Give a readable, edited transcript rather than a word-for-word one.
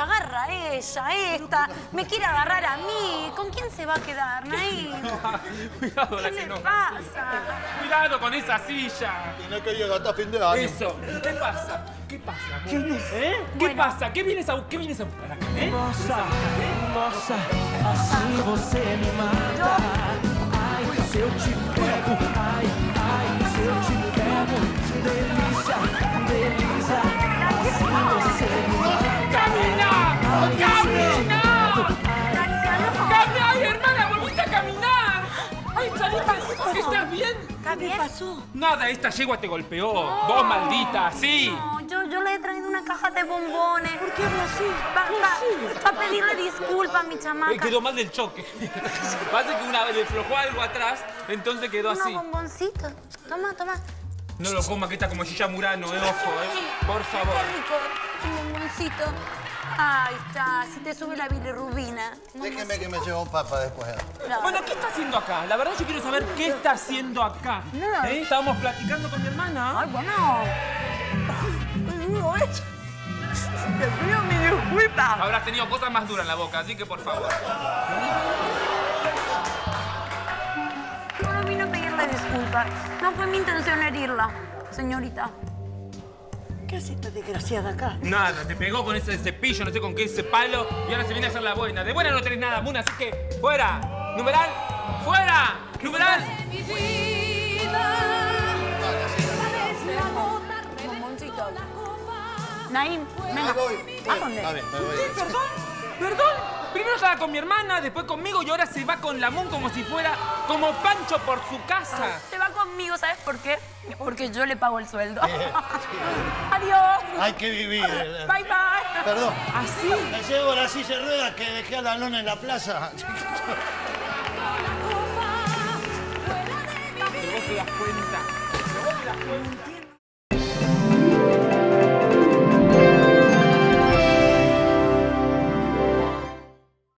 se agarra a ella, esta, me quiere agarrar a mí. ¿Con quién se va a quedar, Nair? Cuidado, ¿qué le pasa? Cuidado con esa silla. Que no quería gastar fin de año. Eso. ¿Qué pasa? ¿Qué pasa? ¿Qué es? ¿Eh? ¿Qué pasa? ¿Qué vienes a buscar acá? ¿Eh? Hermosa, hermosa, así você me mata. Ai, se eu te pego, ai, ai, se eu te pego. Delícia, delícia, assim você me mata. ¡Camina! ¡Camina! ¡Ay, hermana, volviste a caminar! ¡Ay, Chalita, estás bien! ¿Qué te pasó? Nada, esta yegua te golpeó. No. Vos, maldita, sí. No, yo le he traído una caja de bombones. ¿Por qué hablas así? Para pedirle disculpas, mi chamaca. Quedó mal del choque. Pasa que una vez le flojó algo atrás, entonces quedó así. Unos bomboncitos. Toma, toma. No lo comas, que está como Gilla Murano, ojo, Por favor. Qué rico, un bomboncito. Ahí está, si te sube la bilirrubina. Déjeme que me lleve un papa después. Bueno, ¿qué está haciendo acá? La verdad yo quiero saber qué está haciendo acá. No. Estábamos platicando con mi hermana. Ay, bueno. Te pido mi disculpa. Habrás tenido cosas más duras en la boca, así que por favor. No vino a pedirle disculpas. No fue mi intención herirla, señorita. ¿Qué hace esta desgraciada acá? Nada, te pegó con ese cepillo, no sé con qué, ese palo, y ahora se viene a hacer la buena. De buena no tenés nada, Muna, así que fuera. Numeral, fuera. Numeral. Naim, venga. ¿A dónde? ¿Perdón? Primero estaba con mi hermana, después conmigo y ahora se va con Lamón como si fuera como Pancho por su casa. Se va conmigo, ¿sabes por qué? Porque yo le pago el sueldo. Adiós. Hay que vivir. Bye, bye. Perdón. ¿Así? Me llevo la silla de ruedas que dejé a la lona en la plaza. Vos te das cuenta.